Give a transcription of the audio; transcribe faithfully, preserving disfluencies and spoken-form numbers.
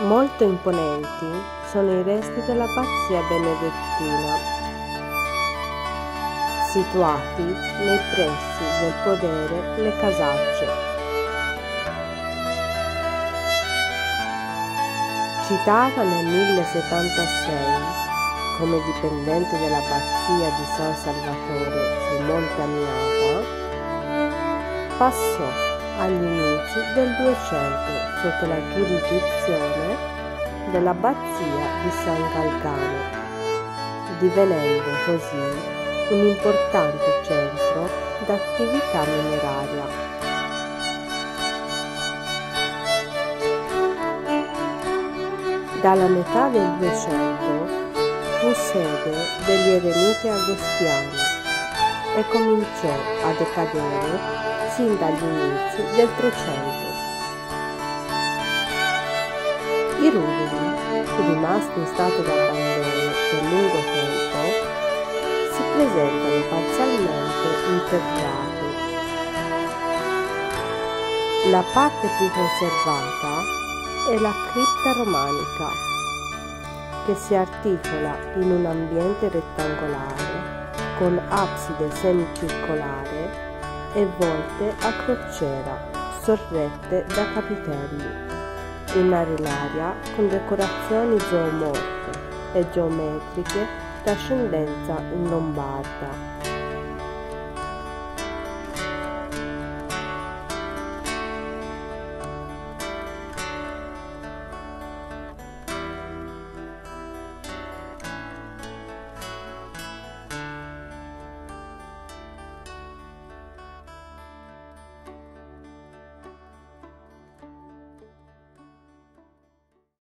Molto imponenti sono i resti dell'abbazia benedettina, situati nei pressi del podere Le Casacce, citata nel mille settantasei come dipendente dell'abbazia di San Salvatore di Monte Amiata, passò agli inizi del Duecento sotto la giurisdizione dell'abbazia di San Galgano, divenendo così un importante centro d'attività mineraria. Dalla metà del Duecento fu sede degli eremiti agostiani e cominciò a decadere sin dagli inizi del Trecento. I ruderi, rimasti in stato d'abbandono per lungo tempo, si presentano parzialmente integrati. La parte più conservata è la cripta romanica, che si articola in un ambiente rettangolare con abside semicircolare e volte a crociera sorrette da capitelli, in arenaria con decorazioni zoomorfe e geometriche d'ascendenza in lombarda.